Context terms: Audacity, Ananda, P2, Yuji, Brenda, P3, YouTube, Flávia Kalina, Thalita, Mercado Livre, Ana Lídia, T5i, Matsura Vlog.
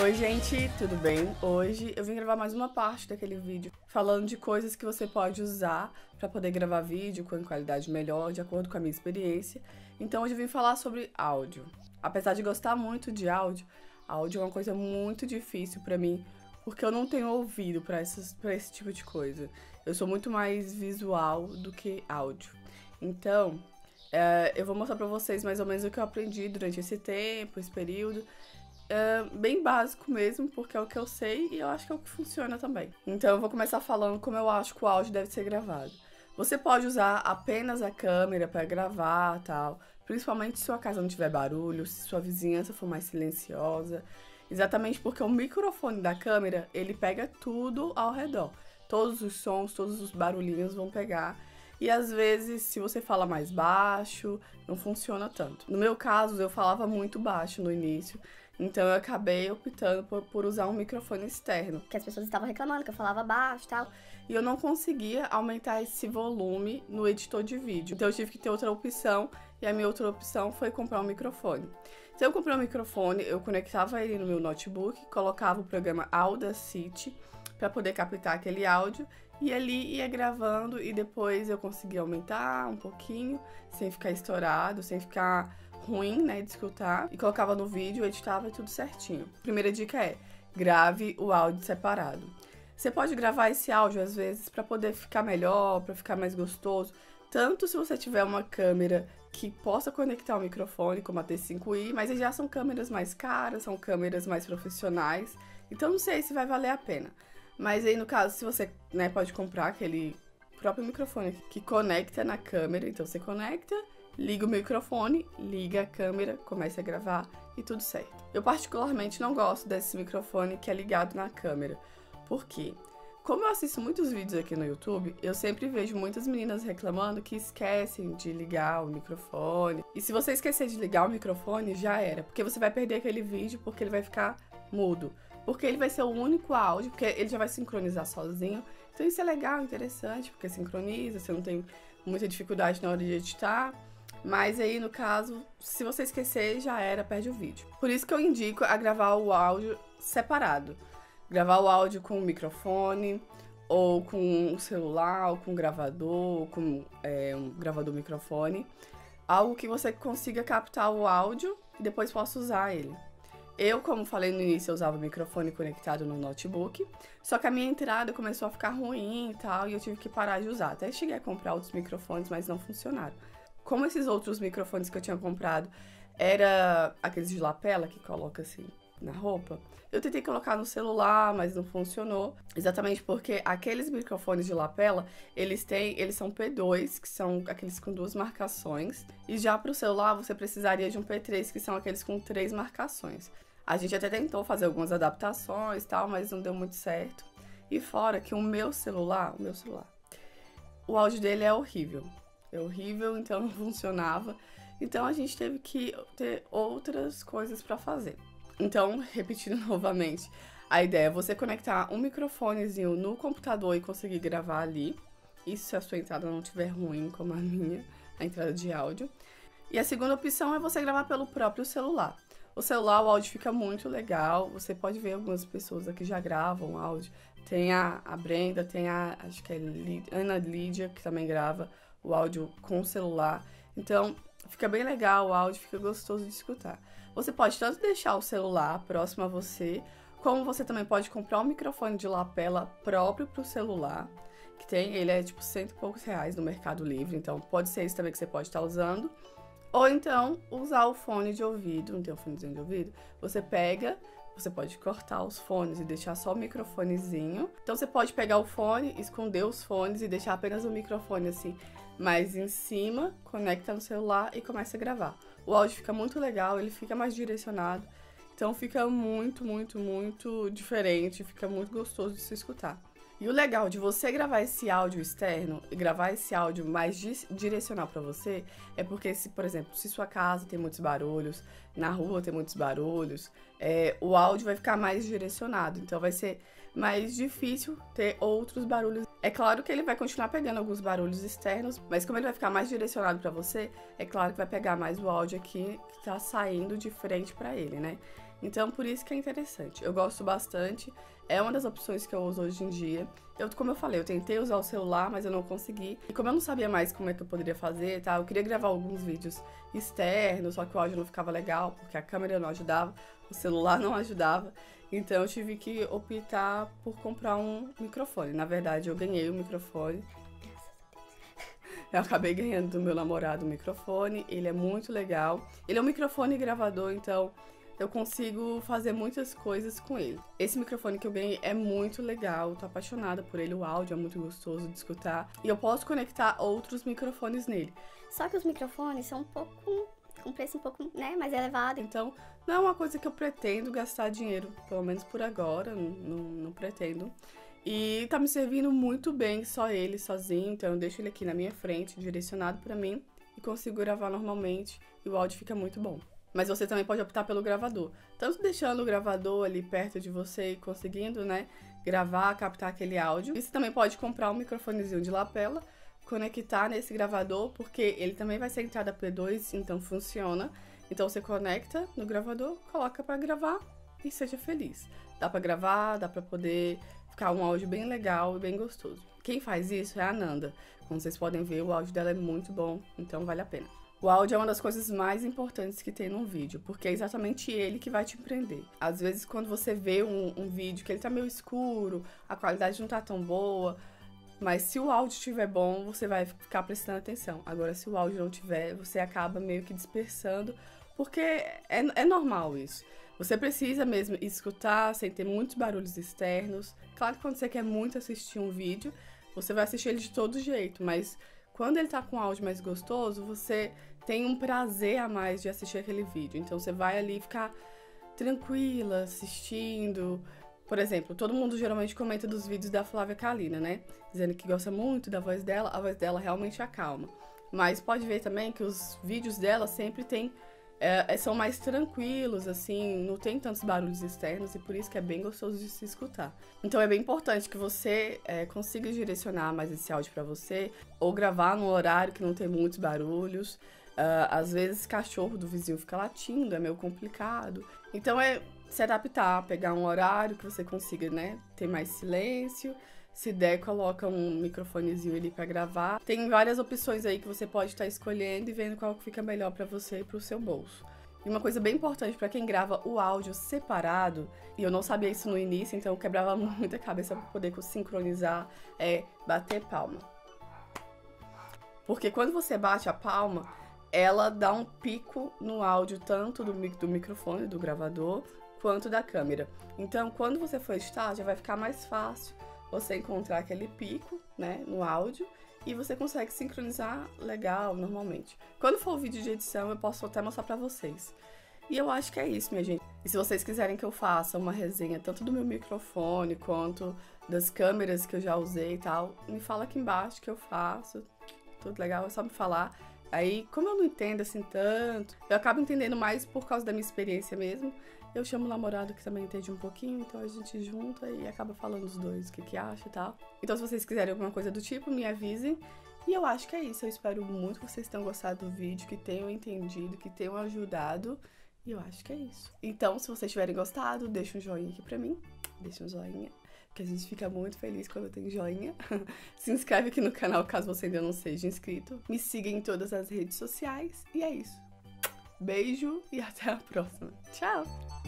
Oi gente, tudo bem? Hoje eu vim gravar mais uma parte daquele vídeo falando de coisas que você pode usar para poder gravar vídeo com qualidade melhor, de acordo com a minha experiência. Então hoje eu vim falar sobre áudio. Apesar de gostar muito de áudio, áudio é uma coisa muito difícil para mim, porque eu não tenho ouvido para esse tipo de coisa. Eu sou muito mais visual do que áudio. Então, eu vou mostrar para vocês mais ou menos o que eu aprendi durante esse tempo, esse período. Bem básico mesmo, porque é o que eu sei e eu acho que é o que funciona também. Então eu vou começar falando como eu acho que o áudio deve ser gravado. Você pode usar apenas a câmera para gravar, tal, principalmente se sua casa não tiver barulho, se sua vizinhança for mais silenciosa, exatamente porque o microfone da câmera, ele pega tudo ao redor. Todos os sons, todos os barulhinhos vão pegar. E às vezes, se você fala mais baixo, não funciona tanto. No meu caso, eu falava muito baixo no início, então eu acabei optando por usar um microfone externo. Que as pessoas estavam reclamando que eu falava baixo e tal. E eu não conseguia aumentar esse volume no editor de vídeo. Então eu tive que ter outra opção, e a minha outra opção foi comprar um microfone. Se eu comprei um microfone, eu conectava ele no meu notebook, colocava o programa Audacity para poder captar aquele áudio, e ali ia gravando, e depois eu conseguia aumentar um pouquinho, sem ficar estourado, sem ficar ruim, né, de escutar, e colocava no vídeo, editava e tudo certinho. Primeira dica é, grave o áudio separado. Você pode gravar esse áudio, às vezes, para poder ficar melhor, para ficar mais gostoso, tanto se você tiver uma câmera que possa conectar o microfone, como a T5i, mas já são câmeras mais caras, são câmeras mais profissionais, então não sei se vai valer a pena. Mas aí, no caso, se você, né, pode comprar aquele próprio microfone que conecta na câmera, então você conecta, liga o microfone, liga a câmera, começa a gravar e tudo certo. Eu particularmente não gosto desse microfone que é ligado na câmera, porque como eu assisto muitos vídeos aqui no YouTube, eu sempre vejo muitas meninas reclamando que esquecem de ligar o microfone. E se você esquecer de ligar o microfone, já era, porque você vai perder aquele vídeo, porque ele vai ficar mudo. Porque ele vai ser o único áudio, porque ele já vai sincronizar sozinho. Então isso é legal, interessante, porque sincroniza, você não tem muita dificuldade na hora de editar. Mas aí, no caso, se você esquecer, já era, perde o vídeo. Por isso que eu indico a gravar o áudio separado. Gravar o áudio com o microfone, ou com o celular, ou com o gravador, ou com um gravador microfone. Algo que você consiga captar o áudio e depois possa usar ele. Eu, como falei no início, eu usava o microfone conectado no notebook, só que a minha entrada começou a ficar ruim e tal, e eu tive que parar de usar. Até cheguei a comprar outros microfones, mas não funcionaram. Como esses outros microfones que eu tinha comprado era aqueles de lapela que coloca assim na roupa, eu tentei colocar no celular, mas não funcionou. Exatamente porque aqueles microfones de lapela, eles são P2, que são aqueles com 2 marcações, e já para o celular você precisaria de um P3, que são aqueles com 3 marcações. A gente até tentou fazer algumas adaptações e tal, mas não deu muito certo. E fora que o meu celular, o áudio dele é horrível. É horrível, então não funcionava. Então a gente teve que ter outras coisas para fazer. Então, repetindo novamente, a ideia é você conectar um microfonezinho no computador e conseguir gravar ali. Isso se a sua entrada não estiver ruim, como a minha, a entrada de áudio. E a segunda opção é você gravar pelo próprio celular. O celular, o áudio fica muito legal, você pode ver algumas pessoas aqui já gravam áudio. Tem a Brenda, tem a, acho que é Ana Lídia, que também grava o áudio com o celular. Então, fica bem legal o áudio, fica gostoso de escutar. Você pode tanto deixar o celular próximo a você, como você também pode comprar um microfone de lapela próprio para o celular, que tem, ele é tipo R$100 e poucos no Mercado Livre, então pode ser isso também que você pode estar usando. Ou então, usar o fone de ouvido, não tem um fonezinho de ouvido? Você pega, você pode cortar os fones e deixar só o microfonezinho. Então você pode pegar o fone, esconder os fones e deixar apenas o microfone assim, mas em cima, conecta no celular e começa a gravar. O áudio fica muito legal, ele fica mais direcionado, então fica muito, muito, muito diferente, fica muito gostoso de se escutar. E o legal de você gravar esse áudio externo e gravar esse áudio mais direcional para você é porque, por exemplo, se sua casa tem muitos barulhos, na rua tem muitos barulhos, o áudio vai ficar mais direcionado, então vai ser mais difícil ter outros barulhos. É claro que ele vai continuar pegando alguns barulhos externos, mas como ele vai ficar mais direcionado para você, é claro que vai pegar mais o áudio aqui que tá saindo de frente para ele, né? Então, por isso que é interessante. Eu gosto bastante, é uma das opções que eu uso hoje em dia. Eu, como eu falei, eu tentei usar o celular, mas eu não consegui. E como eu não sabia mais como é que eu poderia fazer, tá? Eu queria gravar alguns vídeos externos, só que o áudio não ficava legal, porque a câmera não ajudava, o celular não ajudava. Então, eu tive que optar por comprar um microfone. Na verdade, eu ganhei o microfone. Eu acabei ganhando do meu namorado o microfone, ele é muito legal. Ele é um microfone gravador, então eu consigo fazer muitas coisas com ele. Esse microfone que eu ganhei é muito legal, eu tô apaixonada por ele, o áudio é muito gostoso de escutar. E eu posso conectar outros microfones nele. Só que os microfones são um pouco... com preço um pouco, né, mais elevado. Então, não é uma coisa que eu pretendo gastar dinheiro, pelo menos por agora, não pretendo. E tá me servindo muito bem só ele, sozinho, então eu deixo ele aqui na minha frente, direcionado pra mim, e consigo gravar normalmente, e o áudio fica muito bom. Mas você também pode optar pelo gravador, tanto deixando o gravador ali perto de você e conseguindo, né, gravar, captar aquele áudio. E você também pode comprar um microfonezinho de lapela, conectar nesse gravador, porque ele também vai ser entrada P2, então funciona. Então você conecta no gravador, coloca pra gravar e seja feliz. Dá pra gravar, dá pra poder ficar um áudio bem legal e bem gostoso. Quem faz isso é a Ananda. Como vocês podem ver, o áudio dela é muito bom, então vale a pena. O áudio é uma das coisas mais importantes que tem num vídeo, porque é exatamente ele que vai te prender. Às vezes quando você vê um vídeo que ele tá meio escuro, a qualidade não tá tão boa, mas se o áudio estiver bom, você vai ficar prestando atenção. Agora, se o áudio não tiver, você acaba meio que dispersando, porque é normal isso. Você precisa mesmo escutar sem ter muitos barulhos externos. Claro que quando você quer muito assistir um vídeo, você vai assistir ele de todo jeito, mas quando ele tá com um áudio mais gostoso, você tem um prazer a mais de assistir aquele vídeo. Então, você vai ali ficar tranquila, assistindo. Por exemplo, todo mundo geralmente comenta dos vídeos da Flávia Kalina, né? Dizendo que gosta muito da voz dela, a voz dela realmente acalma. Mas pode ver também que os vídeos dela sempre tem, são mais tranquilos, assim, não tem tantos barulhos externos e por isso que é bem gostoso de se escutar. Então é bem importante que você consiga direcionar mais esse áudio pra você ou gravar num horário que não tem muitos barulhos. Às vezes cachorro do vizinho fica latindo, é meio complicado. Então é se adaptar, pegar um horário que você consiga, né, ter mais silêncio. Se der, coloca um microfonezinho ali pra gravar. Tem várias opções aí que você pode estar escolhendo e vendo qual que fica melhor pra você e pro seu bolso. E uma coisa bem importante pra quem grava o áudio separado, e eu não sabia isso no início, então eu quebrava muita cabeça pra poder sincronizar, é bater palma. Porque quando você bate a palma, ela dá um pico no áudio tanto do microfone, do gravador, quanto da câmera. Então, quando você for editar, já vai ficar mais fácil você encontrar aquele pico, né, no áudio, e você consegue sincronizar legal, normalmente. Quando for o vídeo de edição, eu posso até mostrar pra vocês. E eu acho que é isso, minha gente. E se vocês quiserem que eu faça uma resenha tanto do meu microfone, quanto das câmeras que eu já usei e tal, me fala aqui embaixo que eu faço. Tudo legal, é só me falar. Aí, como eu não entendo assim tanto, eu acabo entendendo mais por causa da minha experiência mesmo. Eu chamo o namorado que também entende um pouquinho, então a gente junta e acaba falando os dois o que acha e tal. Então se vocês quiserem alguma coisa do tipo, me avisem. E eu acho que é isso, eu espero muito que vocês tenham gostado do vídeo, que tenham entendido, que tenham ajudado. E eu acho que é isso. Então, se vocês tiverem gostado, deixa um joinha aqui pra mim. Deixa um joinha, porque a gente fica muito feliz quando tem joinha. Se inscreve aqui no canal caso você ainda não seja inscrito. Me siga em todas as redes sociais. E é isso. Beijo e até a próxima. Tchau!